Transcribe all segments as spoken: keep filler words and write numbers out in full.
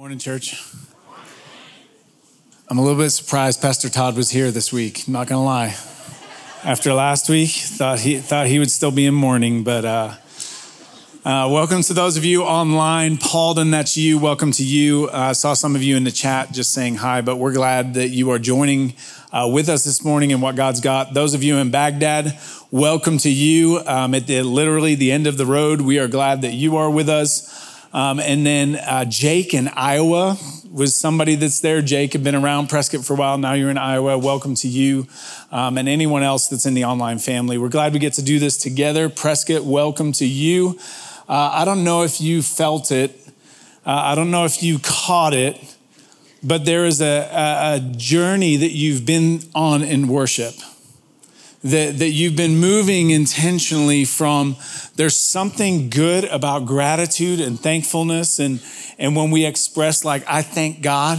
Morning, church. I'm a little bit surprised Pastor Todd was here this week. I'm not going to lie. After last week, thought he thought he would still be in mourning, but uh, uh, welcome to those of you online. Paulden, that's you. Welcome to you. I uh, saw some of you in the chat just saying hi, but we're glad that you are joining uh, with us this morning and what God's got. Those of you in Baghdad, welcome to you. Um, at the, literally the end of the road, we are glad that you are with us. Um, and then uh, Jake in Iowa was somebody that's there. Jake had been around Prescott for a while. Now you're in Iowa. Welcome to you um, and anyone else that's in the online family. We're glad we get to do this together. Prescott, welcome to you. Uh, I don't know if you felt it. Uh, I don't know if you caught it, but there is a, a, a journey that you've been on in worship. That, that you've been moving intentionally from there's something good about gratitude and thankfulness and, and when we express like, I thank God,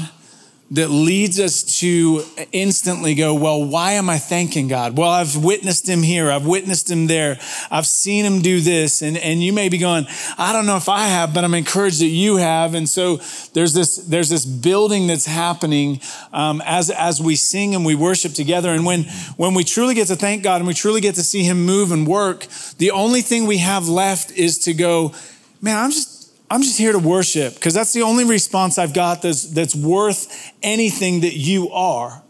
that leads us to instantly go, well, why am I thanking God? Well, I've witnessed him here. I've witnessed him there. I've seen him do this. And, and you may be going, I don't know if I have, but I'm encouraged that you have. And so there's this, there's this building that's happening um, as, as we sing and we worship together. And when, when we truly get to thank God and we truly get to see him move and work, the only thing we have left is to go, man, I'm just, I'm just here to worship, because that's the only response I've got that's, that's worth anything that you are.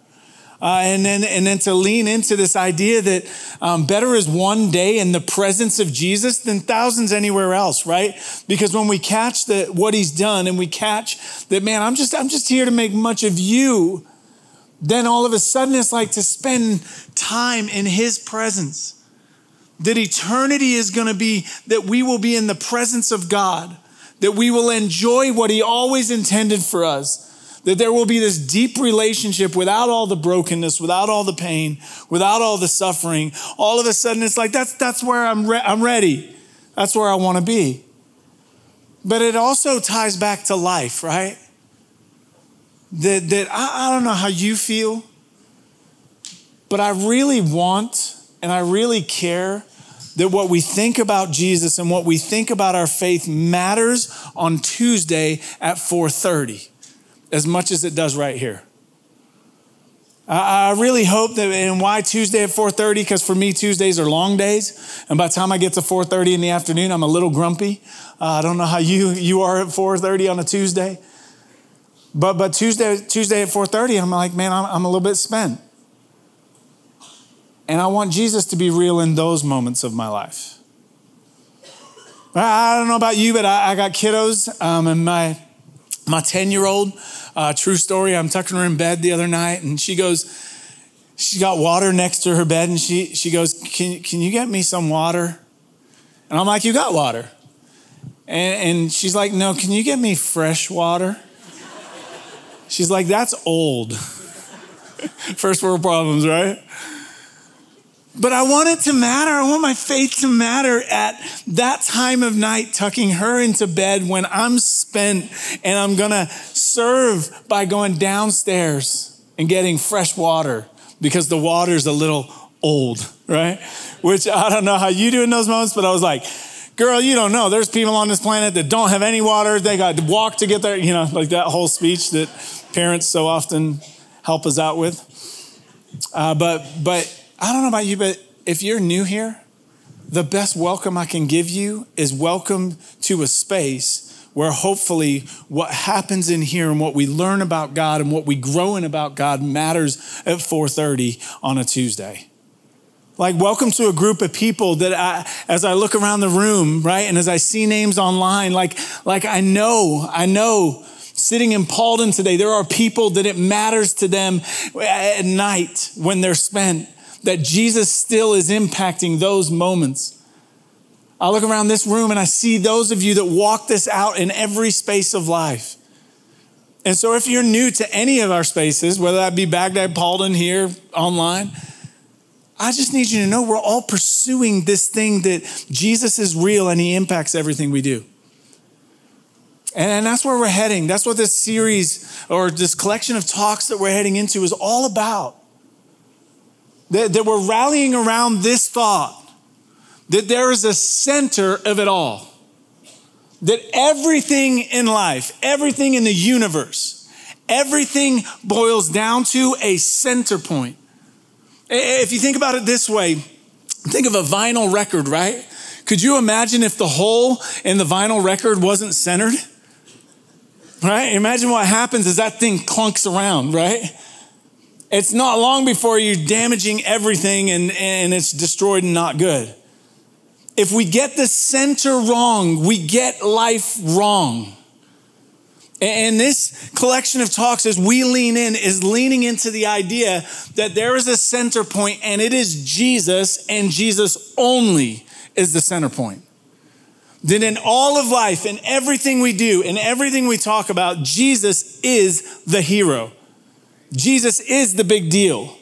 Uh, and then, and then to lean into this idea that um, better is one day in the presence of Jesus than thousands anywhere else, right? Because when we catch the, what he's done and we catch that, man, I'm just, I'm just here to make much of you. Then all of a sudden it's like to spend time in his presence. That eternity is going to be that we will be in the presence of God. That we will enjoy what he always intended for us. That there will be this deep relationship without all the brokenness, without all the pain, without all the suffering. All of a sudden, it's like, that's, that's where I'm, re- I'm ready. That's where I want to be. But it also ties back to life, right? That, that I, I don't know how you feel, but I really want and I really care that what we think about Jesus and what we think about our faith matters on Tuesday at four thirty as much as it does right here. I really hope that, and why Tuesday at four thirty? Because for me, Tuesdays are long days. And by the time I get to four thirty in the afternoon, I'm a little grumpy. Uh, I don't know how you, you are at four thirty on a Tuesday. But, but Tuesday, Tuesday at four thirty, I'm like, man, I'm, I'm a little bit spent. And I want Jesus to be real in those moments of my life. I don't know about you, but I, I got kiddos um, and my my ten-year-old, uh, true story, I'm tucking her in bed the other night and she goes, she got water next to her bed and she she goes, can, can you get me some water? And I'm like, you got water. And, and she's like, no, can you get me fresh water? She's like, that's old. First world problems, right? But I want it to matter. I want my faith to matter at that time of night, tucking her into bed when I'm spent and I'm going to serve by going downstairs and getting fresh water because the water's a little old, right? Which I don't know how you do in those moments, but I was like, girl, you don't know. There's people on this planet that don't have any water. They got to walk to get there, you know, like that whole speech that parents so often help us out with. Uh, but, but, I don't know about you, but if you're new here, the best welcome I can give you is welcome to a space where hopefully what happens in here and what we learn about God and what we grow in about God matters at four thirty on a Tuesday. Like, welcome to a group of people that I, as I look around the room, right, and as I see names online, like, like I know, I know sitting in Paulden today, there are people that it matters to them at night when they're spent. That Jesus still is impacting those moments. I look around this room and I see those of you that walk this out in every space of life. And so if you're new to any of our spaces, whether that be Baghdad, Paulden, here, online, I just need you to know we're all pursuing this thing that Jesus is real and he impacts everything we do. And that's where we're heading. That's what this series or this collection of talks that we're heading into is all about. That we're rallying around this thought, that there is a center of it all. that everything in life, everything in the universe, everything boils down to a center point. If you think about it this way, think of a vinyl record, right? Could you imagine if the hole in the vinyl record wasn't centered? Right? Imagine what happens is that thing clunks around, right? It's not long before you're damaging everything and, and it's destroyed and not good. If we get the center wrong, we get life wrong. And this collection of talks as we lean in is leaning into the idea that there is a center point and it is Jesus, and Jesus only is the center point. Then in all of life and everything we do and everything we talk about, Jesus is the hero. Jesus is the big deal.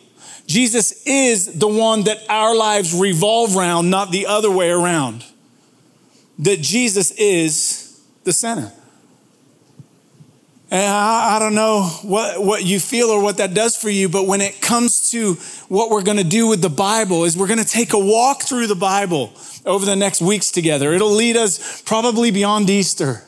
Jesus is the one that our lives revolve around, not the other way around. That Jesus is the center. And I, I don't know what, what you feel or what that does for you, but when it comes to what we're going to do with the Bible is we're going to take a walk through the Bible over the next weeks together. It'll lead us probably beyond Easter.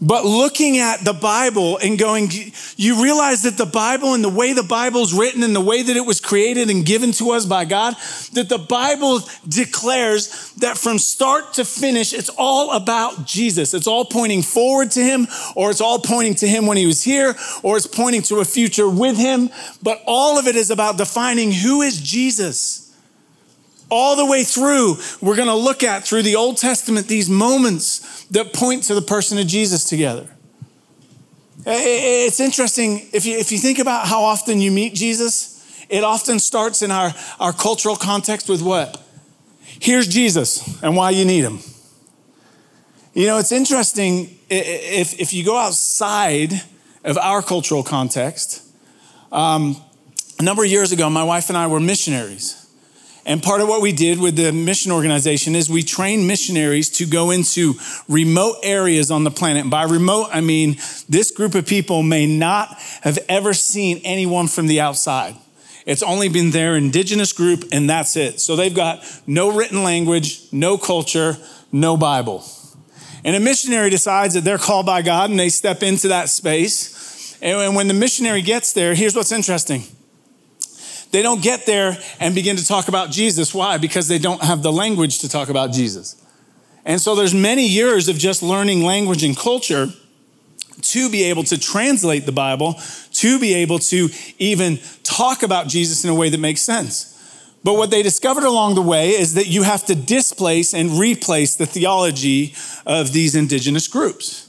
But looking at the Bible and going, you realize that the Bible and the way the Bible's written and the way that it was created and given to us by God, that the Bible declares that from start to finish, it's all about Jesus. It's all pointing forward to him, or it's all pointing to him when he was here, or it's pointing to a future with him. But all of it is about defining who is Jesus. All the way through, we're going to look at through the Old Testament these moments that point to the person of Jesus together. It's interesting, if you, if you think about how often you meet Jesus, it often starts in our, our cultural context with what? Here's Jesus and why you need him. You know, it's interesting, if, if you go outside of our cultural context, um, a number of years ago, my wife and I were missionaries. And part of what we did with the mission organization is we trained missionaries to go into remote areas on the planet. And by remote, I mean, this group of people may not have ever seen anyone from the outside. It's only been their indigenous group and that's it. So they've got no written language, no culture, no Bible. And a missionary decides that they're called by God and they step into that space. And when the missionary gets there, here's what's interesting. They don't get there and begin to talk about Jesus. Why? Because they don't have the language to talk about Jesus. And so there's many years of just learning language and culture to be able to translate the Bible, to be able to even talk about Jesus in a way that makes sense. But what they discovered along the way is that you have to displace and replace the theology of these indigenous groups.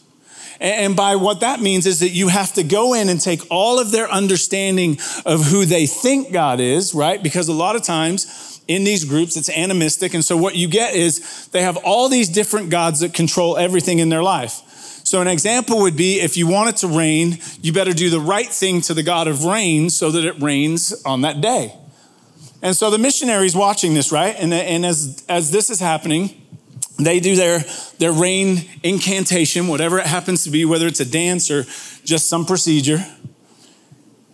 And by what that means is that you have to go in and take all of their understanding of who they think God is, right? Because a lot of times in these groups, it's animistic. And so what you get is they have all these different gods that control everything in their life. So an example would be, if you want it to rain, you better do the right thing to the God of rain so that it rains on that day. And so the missionary's watching this, right? And, and as, as this is happening, they do their, their rain incantation, whatever it happens to be, whether it's a dance or just some procedure.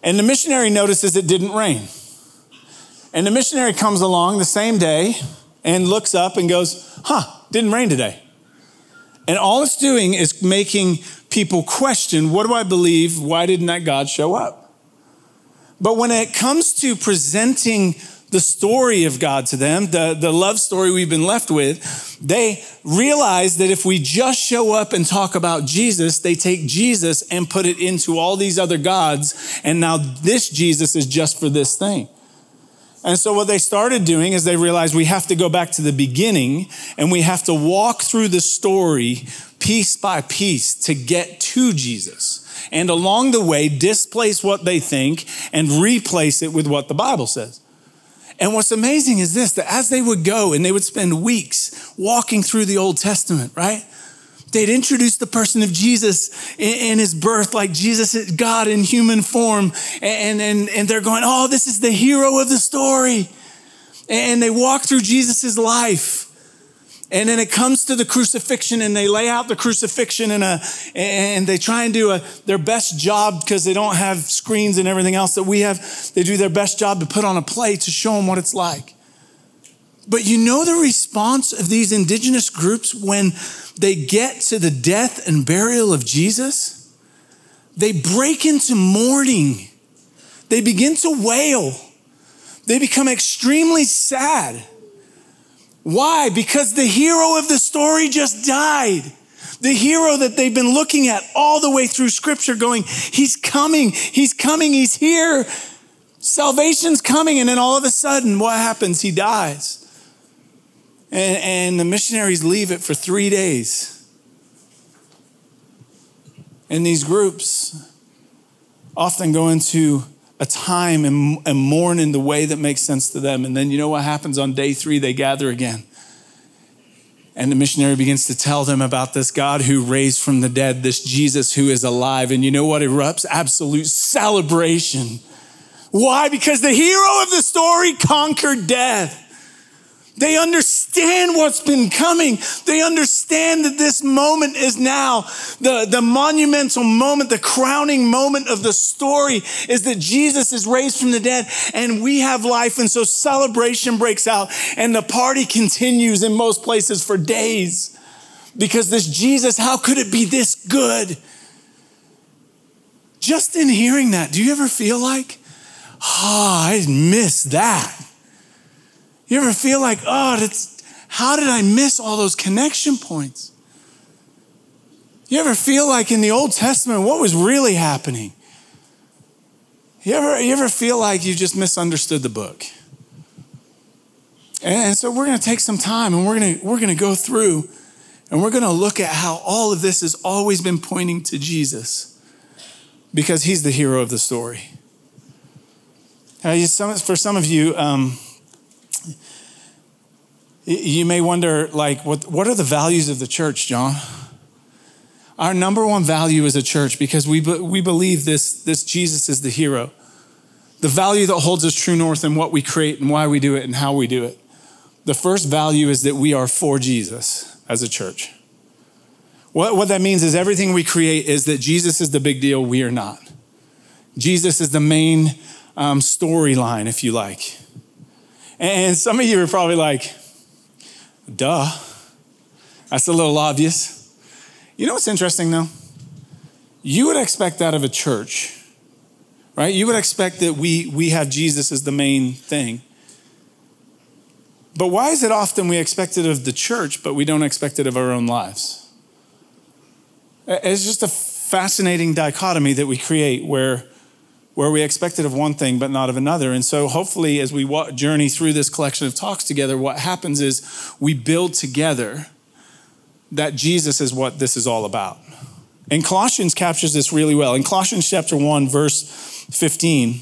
And the missionary notices it didn't rain. And the missionary comes along the same day and looks up and goes, huh, didn't rain today. And all it's doing is making people question, what do I believe? Why didn't that God show up? But when it comes to presenting the story of God to them, the, the love story we've been left with, they realize that if we just show up and talk about Jesus, they take Jesus and put it into all these other gods. And now this Jesus is just for this thing. And so what they started doing is they realized we have to go back to the beginning and we have to walk through the story piece by piece to get to Jesus. And along the way, displace what they think and replace it with what the Bible says. And what's amazing is this, that as they would go and they would spend weeks walking through the Old Testament, right? They'd introduce the person of Jesus in, in his birth, like Jesus is God in human form. And, and, and they're going, oh, this is the hero of the story. And they walk through Jesus's life. And then it comes to the crucifixion and they lay out the crucifixion in a, and they try and do a, their best job because they don't have screens and everything else that we have. They do their best job to put on a play to show them what it's like. But you know the response of these indigenous groups when they get to the death and burial of Jesus? They break into mourning. They begin to wail. They become extremely sad. Why? Because the hero of the story just died. The hero that they've been looking at all the way through Scripture going, he's coming, he's coming, he's here. Salvation's coming. And then all of a sudden, what happens? He dies. And, and the missionaries leave it for three days. And these groups often go into a time and, and mourn in the way that makes sense to them. And then you know what happens on day three? They gather again. And the missionary begins to tell them about this God who raised from the dead, this Jesus who is alive. And you know what erupts? Absolute celebration. Why? Because the hero of the story conquered death. They understand what's been coming. They understand that this moment is now. The, the monumental moment, the crowning moment of the story is that Jesus is raised from the dead and we have life. And so celebration breaks out and the party continues in most places for days. Because this Jesus, how could it be this good? Just in hearing that, do you ever feel like, ah, oh, I missed that? You ever feel like, oh, that's, how did I miss all those connection points? You ever feel like in the Old Testament, what was really happening? You ever, you ever feel like you just misunderstood the book? And, and so we're going to take some time and we're going to, we're going to go through and we're going to look at how all of this has always been pointing to Jesus because he's the hero of the story. Uh, you, some, for some of you, um, you may wonder, like, what, what are the values of the church, John? Our number one value as a church, because we, be, we believe this, this Jesus is the hero. The value that holds us true north in what we create and why we do it and how we do it. The first value is that we are for Jesus as a church. What, what that means is everything we create is that Jesus is the big deal, we are not. Jesus is the main um, storyline, if you like. And some of you are probably like, duh, that's a little obvious. You know what's interesting though? You would expect that of a church, right? You would expect that we, we have Jesus as the main thing. But why is it often we expect it of the church, but we don't expect it of our own lives? It's just a fascinating dichotomy that we create where where we expected of one thing, but not of another. And so hopefully as we walk, journey through this collection of talks together, what happens is we build together that Jesus is what this is all about. And Colossians captures this really well. In Colossians chapter one, verse fifteen,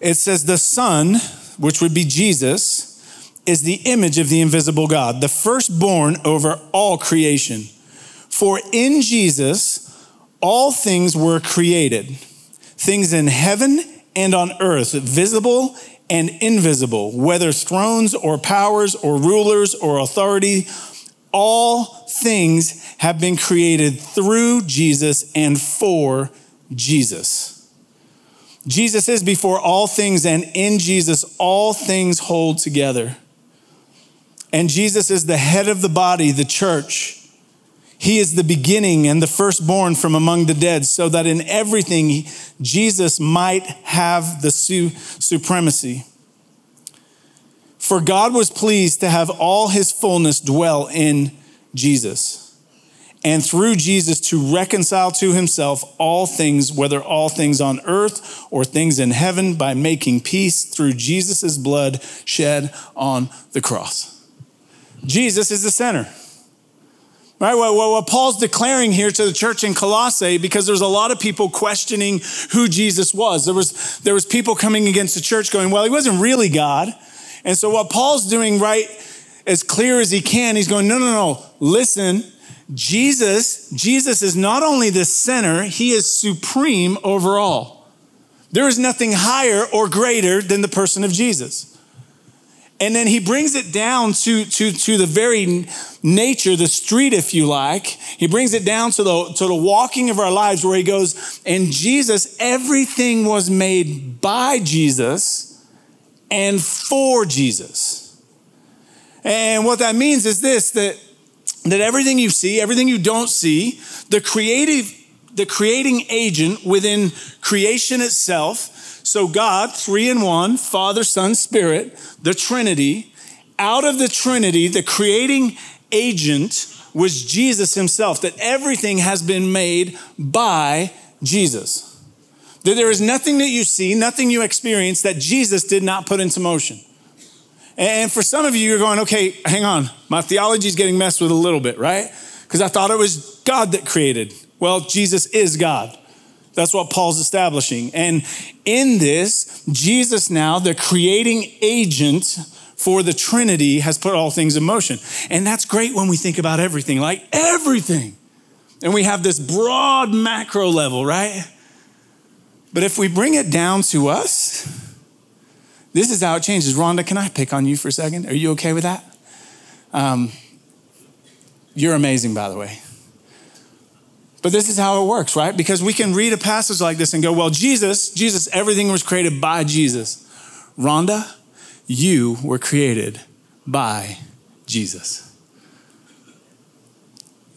it says, the Son, which would be Jesus, is the image of the invisible God, the firstborn over all creation. For in Jesus, all things were created, things in heaven and on earth, visible and invisible, whether thrones or powers or rulers or authority, all things have been created through Jesus and for Jesus. Jesus is before all things, and in Jesus, all things hold together. And Jesus is the head of the body, the church. He is the beginning and the firstborn from among the dead, so that in everything Jesus might have the su- supremacy. For God was pleased to have all his fullness dwell in Jesus, and through Jesus to reconcile to himself all things, whether all things on earth or things in heaven, by making peace through Jesus' blood shed on the cross. Jesus is the center. Right, what, what Paul's declaring here to the church in Colossae, because there's a lot of people questioning who Jesus was. There was, there was people coming against the church going, well, he wasn't really God. And so what Paul's doing, right, as clear as he can, he's going, no, no, no, listen, Jesus, Jesus is not only the center, he is supreme over all. There is nothing higher or greater than the person of Jesus. And then he brings it down to, to, to the very nature, the street, if you like. He brings it down to the, to the walking of our lives where he goes, and Jesus, everything was made by Jesus and for Jesus. And what that means is this, that, that everything you see, everything you don't see, the creative, the creating agent within creation itself, so God, three in one, Father, Son, Spirit, the Trinity, out of the Trinity, the creating agent was Jesus himself, that everything has been made by Jesus. That there is nothing that you see, nothing you experience that Jesus did not put into motion. And for some of you, you're going, okay, hang on. My theology is getting messed with a little bit, right? Because I thought it was God that created. Well, Jesus is God. That's what Paul's establishing. And in this, Jesus now, the creating agent for the Trinity, has put all things in motion. And that's great when we think about everything, like everything. And we have this broad macro level, right? But if we bring it down to us, this is how it changes. Rhonda, can I pick on you for a second? Are you okay with that? Um, you're amazing, by the way. But this is how it works, right? Because we can read a passage like this and go, well, Jesus, Jesus, everything was created by Jesus. Rhonda, you were created by Jesus.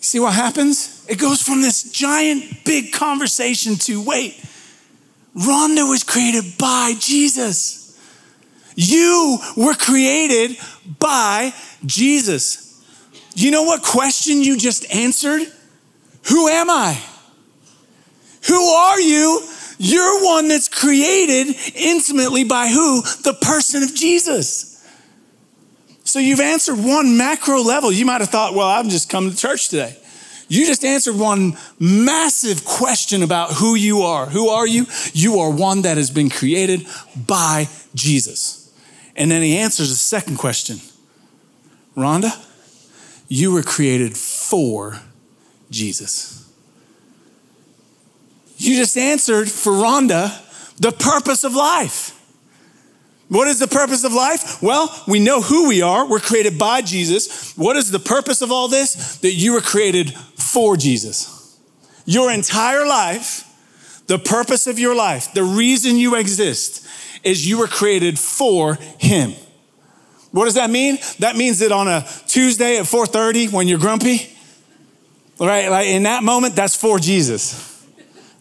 See what happens? It goes from this giant, big conversation to, wait, Rhonda was created by Jesus. You were created by Jesus. You know what question you just answered? Who am I? Who are you? You're one that's created intimately by who? The person of Jesus. So you've answered one macro level. You might have thought, well, I've just come to church today. You just answered one massive question about who you are. Who are you? You are one that has been created by Jesus. And then he answers a second question. Rhonda, you were created for Jesus. You just answered for Rhonda the purpose of life. What is the purpose of life? Well, we know who we are. We're created by Jesus. What is the purpose of all this? That you were created for Jesus. Your entire life, the purpose of your life, the reason you exist is you were created for him. What does that mean? That means that on a Tuesday at four thirty when you're grumpy, right? Like in that moment, that's for Jesus,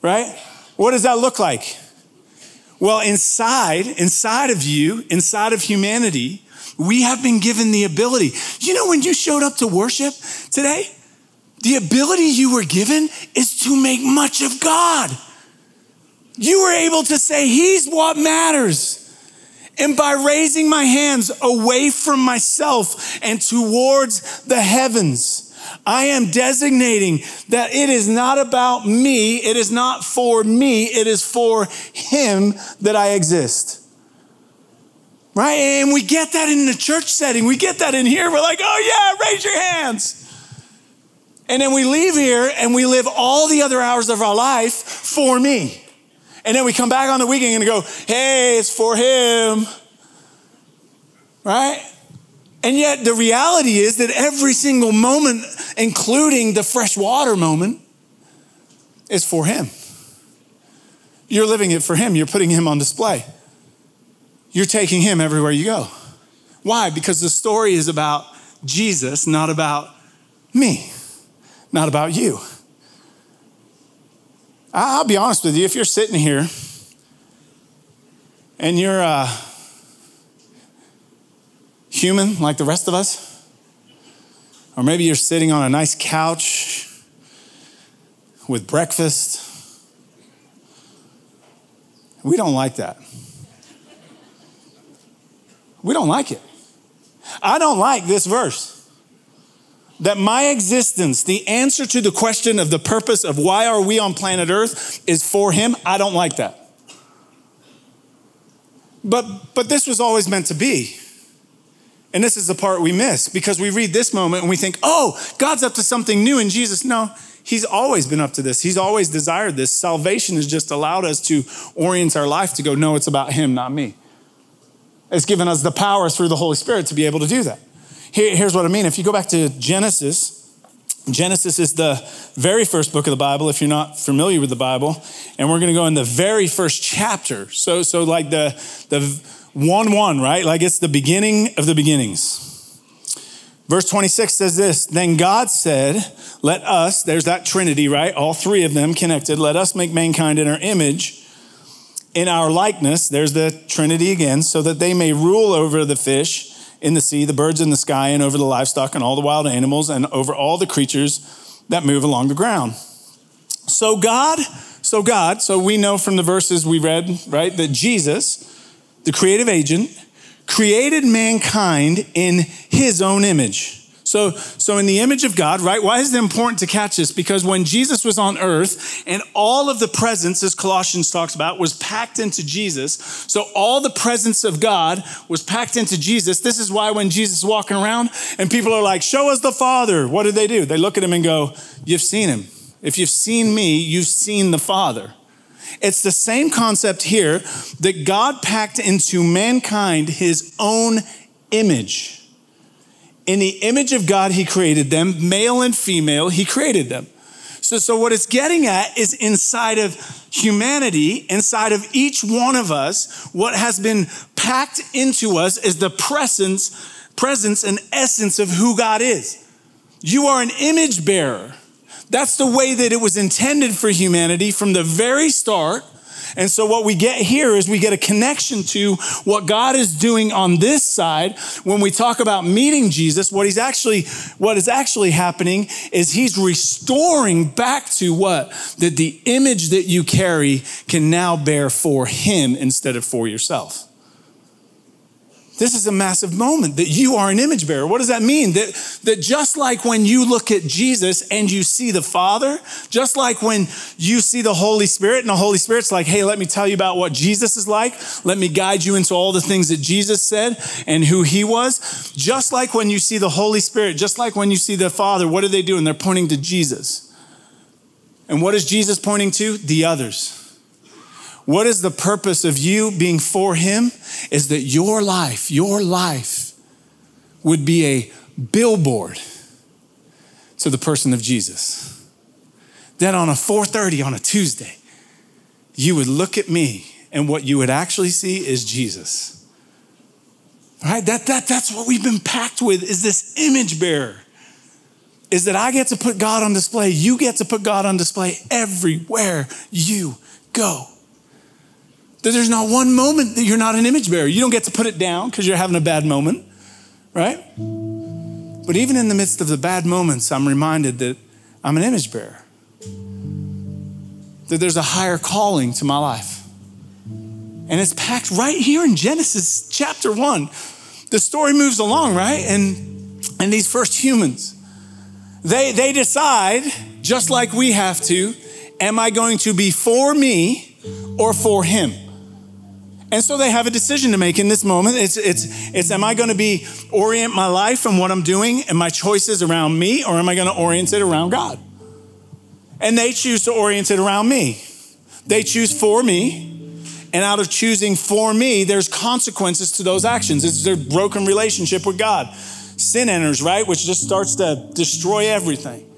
right? What does that look like? Well, inside, inside of you, inside of humanity, we have been given the ability. You know, when you showed up to worship today, the ability you were given is to make much of God. You were able to say, he's what matters. And by raising my hands away from myself and towards the heavens, I am designating that it is not about me. It is not for me. It is for him that I exist. Right? And we get that in the church setting. We get that in here. We're like, oh yeah, raise your hands. And then we leave here and we live all the other hours of our life for me. And then we come back on the weekend and go, hey, it's for him. Right? And yet the reality is that every single moment, including the fresh water moment, is for him. You're living it for him. You're putting him on display. You're taking him everywhere you go. Why? Because the story is about Jesus, not about me, not about you. I'll be honest with you. If you're sitting here and you're... Uh, human like the rest of us, or maybe you're sitting on a nice couch with breakfast. We don't like that. We don't like it. I don't like this verse. That my existence, the answer to the question of the purpose of why are we on planet Earth is for him. I don't like that. But, but this was always meant to be. And this is the part we miss because we read this moment and we think, oh, God's up to something new in Jesus. No, he's always been up to this. He's always desired this. Salvation has just allowed us to orient our life to go, no, it's about him, not me. It's given us the power through the Holy Spirit to be able to do that. Here, here's what I mean. If you go back to Genesis, Genesis is the very first book of the Bible, if you're not familiar with the Bible. And we're going to go in the very first chapter. So, so like the... the one one, right? Like it's the beginning of the beginnings. Verse twenty-six says this, then God said, let us, there's that Trinity, right? All three of them connected. Let us make mankind in our image, in our likeness. There's the Trinity again, so that they may rule over the fish in the sea, the birds in the sky, and over the livestock and all the wild animals, and over all the creatures that move along the ground. So God, so God, so we know from the verses we read, right, that Jesus, the creative agent, created mankind in his own image. So, so in the image of God, right? Why is it important to catch this? Because when Jesus was on earth and all of the presence, as Colossians talks about, was packed into Jesus. So all the presence of God was packed into Jesus. This is why when Jesus is walking around and people are like, show us the Father. What do they do? They look at him and go, you've seen him. If you've seen me, you've seen the Father. It's the same concept here that God packed into mankind his own image. In the image of God, he created them, male and female, he created them. So, so what it's getting at is inside of humanity, inside of each one of us, what has been packed into us is the presence, presence and essence of who God is. You are an image bearer. That's the way that it was intended for humanity from the very start. And so what we get here is we get a connection to what God is doing on this side. When we talk about meeting Jesus, what he's actually, what is actually happening is he's restoring back to what? That the image that you carry can now bear for him instead of for yourself. This is a massive moment that you are an image bearer. What does that mean? That, that just like when you look at Jesus and you see the Father, just like when you see the Holy Spirit and the Holy Spirit's like, hey, let me tell you about what Jesus is like. Let me guide you into all the things that Jesus said and who he was. Just like when you see the Holy Spirit, just like when you see the Father, what are they doing? They're pointing to Jesus. And what is Jesus pointing to? The others. What is the purpose of you being for him is that your life, your life would be a billboard to the person of Jesus. That on a four thirty on a Tuesday, you would look at me and what you would actually see is Jesus. Right? That, that, that's what we've been packed with is this image bearer. Is that I get to put God on display. You get to put God on display everywhere you go. That there's not one moment that you're not an image bearer. You don't get to put it down because you're having a bad moment, right? But even in the midst of the bad moments, I'm reminded that I'm an image bearer. That there's a higher calling to my life. And it's packed right here in Genesis chapter one. The story moves along, right? And, and these first humans, they, they decide, just like we have to, am I going to be for me or for him? And so they have a decision to make in this moment. It's, it's, it's am I going to be orient my life and what I'm doing and my choices around me, or am I going to orient it around God? And they choose to orient it around me. They choose for me. And out of choosing for me, there's consequences to those actions. It's their broken relationship with God. Sin enters, right? Which just starts to destroy everything,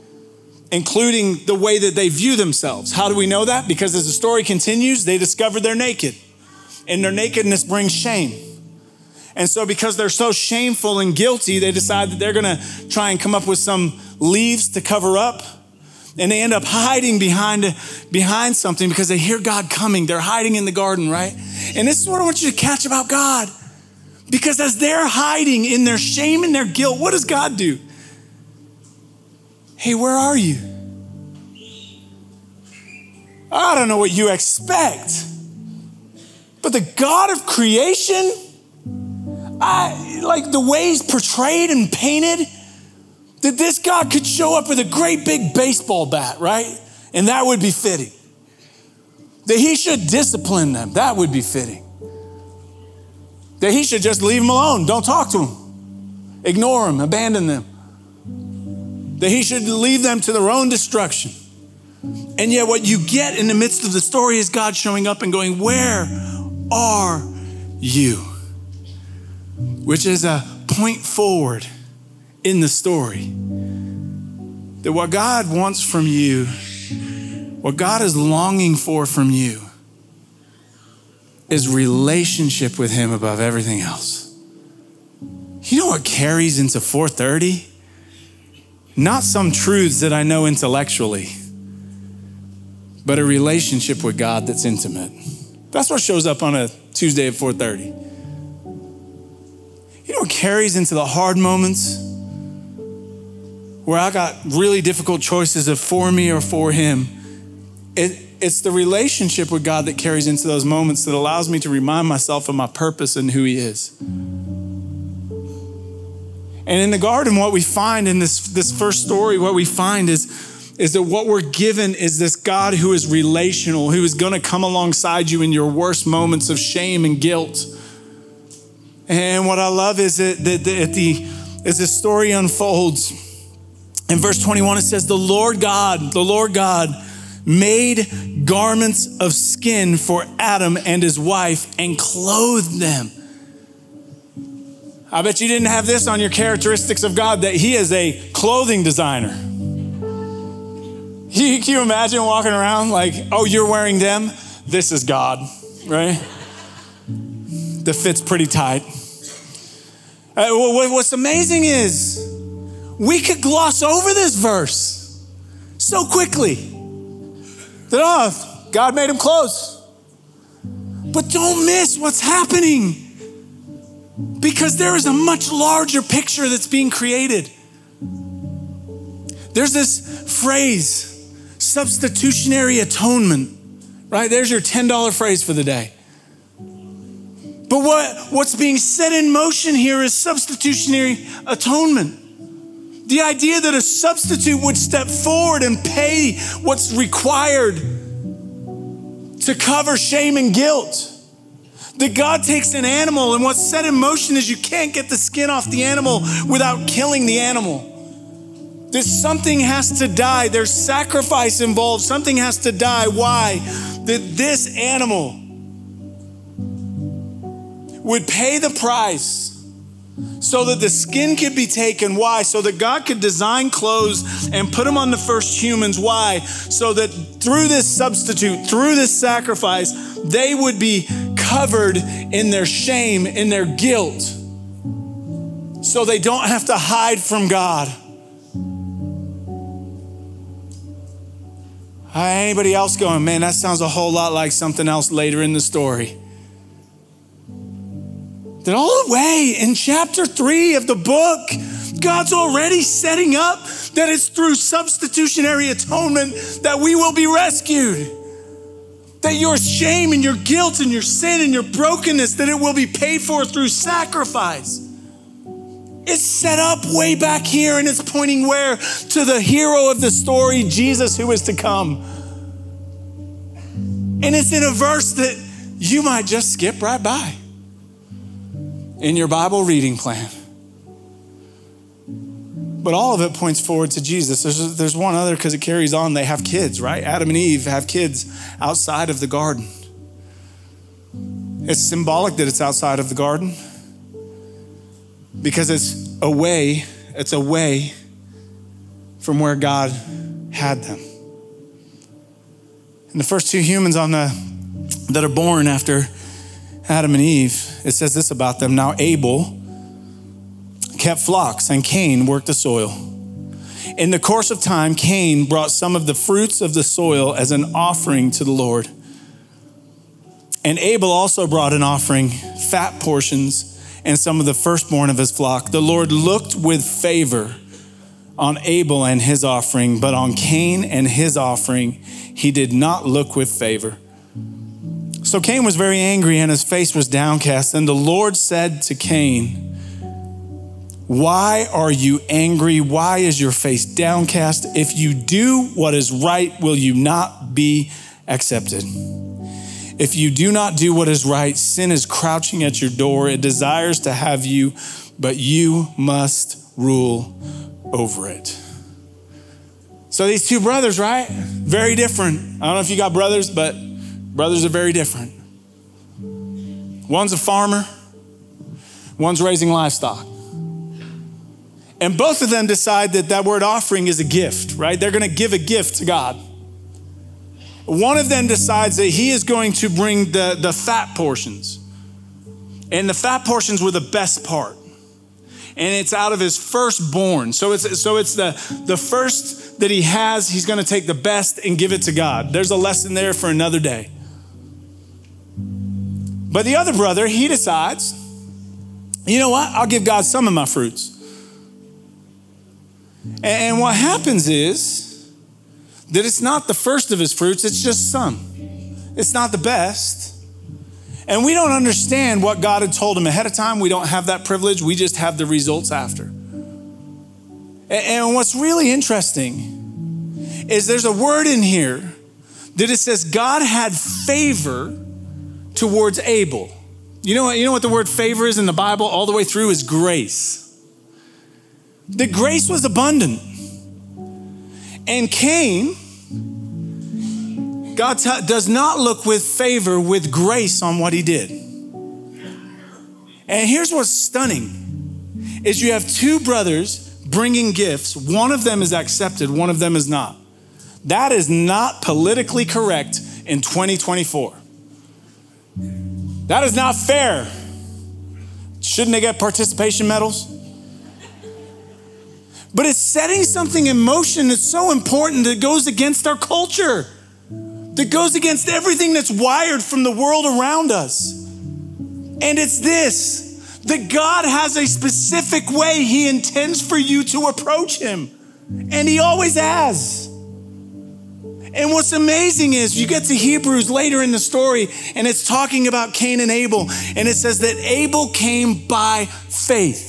including the way that they view themselves. How do we know that? Because as the story continues, they discover they're naked. And their nakedness brings shame. And so because they're so shameful and guilty, they decide that they're going to try and come up with some leaves to cover up. And they end up hiding behind, behind something because they hear God coming. They're hiding in the garden, right? And this is what I want you to catch about God. Because as they're hiding in their shame and their guilt, what does God do? Hey, where are you? I don't know what you expect. But the God of creation, I like the way he's portrayed and painted, that this God could show up with a great big baseball bat, right? And that would be fitting. That he should discipline them, that would be fitting. That he should just leave them alone, don't talk to them, ignore them, abandon them. That he should leave them to their own destruction. And yet what you get in the midst of the story is God showing up and going, where are you? Which is a point forward in the story. That what God wants from you, what God is longing for from you, is relationship with him above everything else. You know what carries into four thirty? Not some truths that I know intellectually, but a relationship with God that's intimate. That's what shows up on a Tuesday at four thirty. You know what carries into the hard moments where I got really difficult choices of for me or for him? It, it's the relationship with God that carries into those moments that allows me to remind myself of my purpose and who he is. And in the garden, what we find in this, this first story, what we find is, is that what we're given is this God who is relational, who is going to come alongside you in your worst moments of shame and guilt. And what I love is that, that, that the, as this story unfolds, in verse twenty-one, it says, the Lord God, the Lord God made garments of skin for Adam and his wife and clothed them. I bet you didn't have this on your characteristics of God, that he is a clothing designer. He, can you imagine walking around like, oh, you're wearing them? This is God, right? That fits pretty tight. Uh, what's amazing is we could gloss over this verse so quickly that, oh, God made him clothes. But don't miss what's happening, because there is a much larger picture that's being created. There's this phrase, substitutionary atonement, right? There's your ten dollar phrase for the day. But what, what's being set in motion here is substitutionary atonement. The idea that a substitute would step forward and pay what's required to cover shame and guilt. That God takes an animal, and what's set in motion is you can't get the skin off the animal without killing the animal. That something has to die. There's sacrifice involved. Something has to die. Why? That this animal would pay the price so that the skin could be taken. Why? So that God could design clothes and put them on the first humans. Why? So that through this substitute, through this sacrifice, they would be covered in their shame, in their guilt, so they don't have to hide from God. Anybody else going, man, that sounds a whole lot like something else later in the story? That all the way in chapter three of the book, God's already setting up that it's through substitutionary atonement that we will be rescued. That your shame and your guilt and your sin and your brokenness, that it will be paid for through sacrifice. It's set up way back here, and it's pointing where? To the hero of the story, Jesus, who is to come. And it's in a verse that you might just skip right by in your Bible reading plan. But all of it points forward to Jesus. There's, there's one other, because it carries on. They have kids, right? Adam and Eve have kids outside of the garden. It's symbolic that it's outside of the garden, because it's away, it's away from where God had them. And the first two humans on the, that are born after Adam and Eve, it says this about them. Now Abel kept flocks, and Cain worked the soil. In the course of time, Cain brought some of the fruits of the soil as an offering to the Lord. And Abel also brought an offering, fat portions, and some of the firstborn of his flock. The Lord looked with favor on Abel and his offering, but on Cain and his offering, he did not look with favor. So Cain was very angry, and his face was downcast. And the Lord said to Cain, why are you angry? Why is your face downcast? If you do what is right, will you not be accepted? If you do not do what is right, sin is crouching at your door. It desires to have you, but you must rule over it. So these two brothers, right? Very different. I don't know if you got brothers, but brothers are very different. One's a farmer, one's raising livestock. And both of them decide that that word offering is a gift, right? They're gonna give a gift to God. One of them decides that he is going to bring the, the fat portions. And the fat portions were the best part. And it's out of his firstborn. So it's so it's the, the first that he has, he's going to take the best and give it to God. There's a lesson there for another day. But the other brother, he decides, you know what? I'll give God some of my fruits. And, and what happens is that it's not the first of his fruits, it's just some. It's not the best. And we don't understand what God had told him ahead of time. We don't have that privilege. We just have the results after. And, and what's really interesting is there's a word in here that it says God had favor towards Abel. You know what, you know what the word favor is in the Bible all the way through is grace. The grace was abundant. And Cain, God t- does not look with favor, with grace on what he did. And here's what's stunning, is you have two brothers bringing gifts. One of them is accepted, one of them is not. That is not politically correct in twenty twenty-four. That is not fair. Shouldn't they get participation medals? But it's setting something in motion that's so important that goes against our culture. That goes against everything that's wired from the world around us. And it's this, that God has a specific way he intends for you to approach him. And he always has. And what's amazing is you get to Hebrews later in the story and it's talking about Cain and Abel. And it says that Abel came by faith.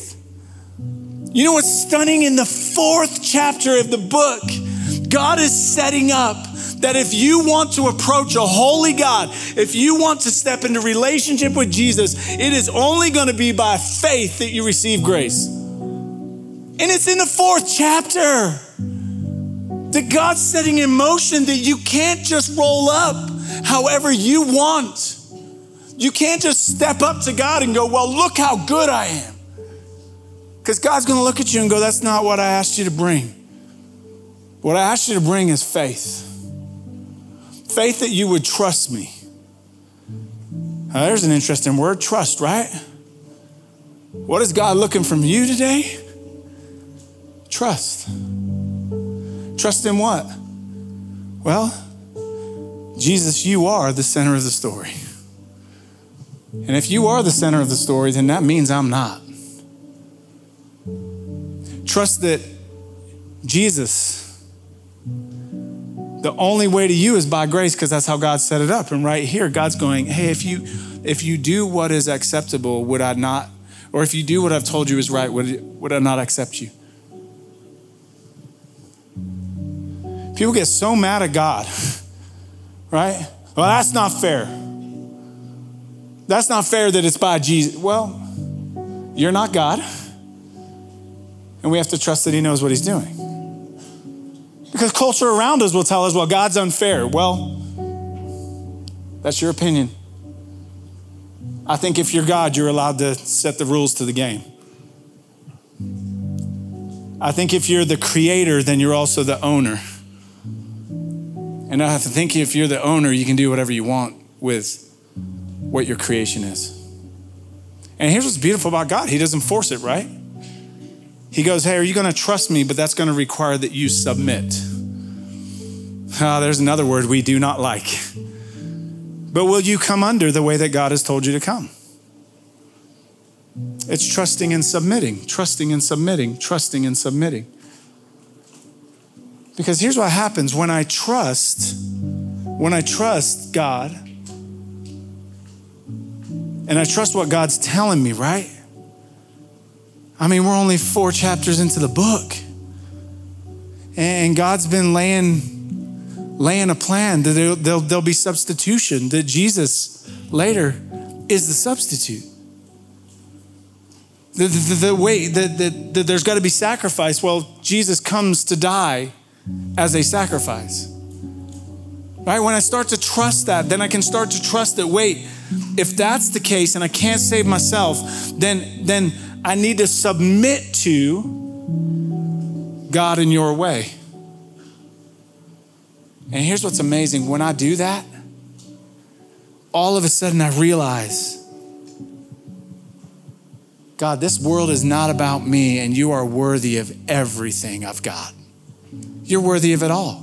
You know what's stunning? In the fourth chapter of the book, God is setting up that if you want to approach a holy God, if you want to step into relationship with Jesus, it is only going to be by faith that you receive grace. And it's in the fourth chapter that God's setting in motion that you can't just roll up however you want. You can't just step up to God and go, well, look how good I am. Because God's going to look at you and go, that's not what I asked you to bring. What I asked you to bring is faith. Faith that you would trust me. Now, there's an interesting word, trust, right? What is God looking from you today? Trust. Trust in what? Well, Jesus, you are the center of the story. And if you are the center of the story, then that means I'm not. Trust that Jesus, the only way to you is by grace, because that's how God set it up. And right here, God's going, hey, if you if you do what is acceptable, would I not? Or if you do what I've told you is right, would, would I not accept you? People get so mad at God, right? Well, that's not fair. That's not fair that it's by Jesus. Well, you're not God. And we have to trust that he knows what he's doing. Because culture around us will tell us, well, God's unfair. Well, that's your opinion. I think if you're God, you're allowed to set the rules to the game. I think if you're the creator, then you're also the owner. And I have to think if you're the owner, you can do whatever you want with what your creation is. And here's what's beautiful about God. He doesn't force it, right? He goes, hey, are you going to trust me? But that's going to require that you submit. Ah, there's another word we do not like. But will you come under the way that God has told you to come? It's trusting and submitting, trusting and submitting, trusting and submitting. Because here's what happens when I trust, when I trust God, and I trust what God's telling me, right? I mean, we're only four chapters into the book. And God's been laying, laying a plan that there'll, there'll, there'll be substitution, that Jesus later is the substitute. The, the, the way that the, the, there's got to be sacrifice. Well, Jesus comes to die as a sacrifice. Right? When I start to trust that, then I can start to trust that, wait, if that's the case and I can't save myself, then then... I need to submit to God in your way. And here's what's amazing. When I do that, all of a sudden I realize, God, this world is not about me, and you are worthy of everything I've got. You're worthy of it all.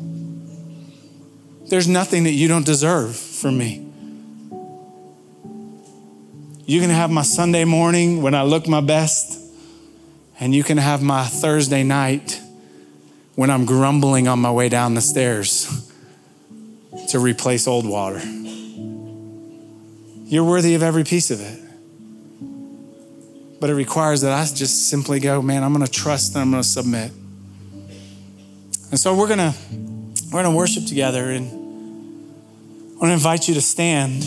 There's nothing that you don't deserve from me. You can have my Sunday morning when I look my best, and you can have my Thursday night when I'm grumbling on my way down the stairs to replace old water. You're worthy of every piece of it. But it requires that I just simply go, man, I'm gonna trust and I'm gonna submit. And so we're gonna, we're gonna worship together, and I wanna invite you to stand.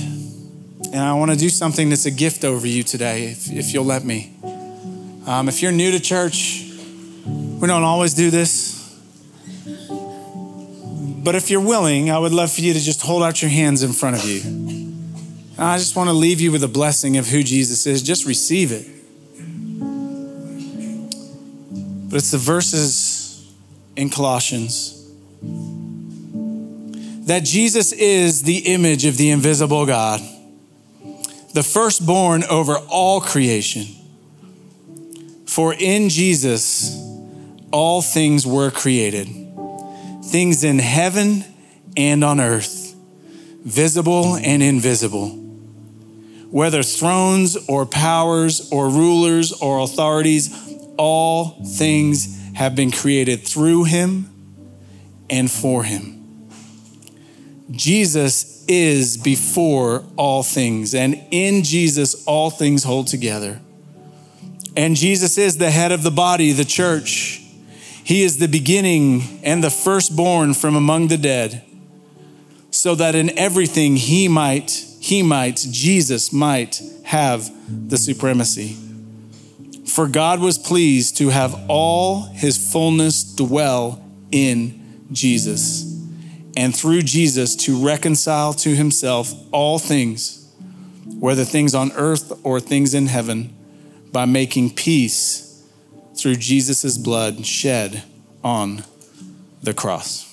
And I wanna do something that's a gift over you today, if, if you'll let me. Um, if you're new to church, we don't always do this. But if you're willing, I would love for you to just hold out your hands in front of you. And I just wanna leave you with a blessing of who Jesus is. Just receive it. But it's the verses in Colossians. That Jesus is the image of the invisible God, the firstborn over all creation. For in Jesus, all things were created, things in heaven and on earth, visible and invisible, whether thrones or powers or rulers or authorities, all things have been created through him and for him. Jesus is before all things, and in Jesus, all things hold together. And Jesus is the head of the body, the church. He is the beginning and the firstborn from among the dead, so that in everything he might, he might, Jesus might have the supremacy. For God was pleased to have all his fullness dwell in Jesus, and through Jesus to reconcile to himself all things, whether things on earth or things in heaven, by making peace through Jesus' blood shed on the cross.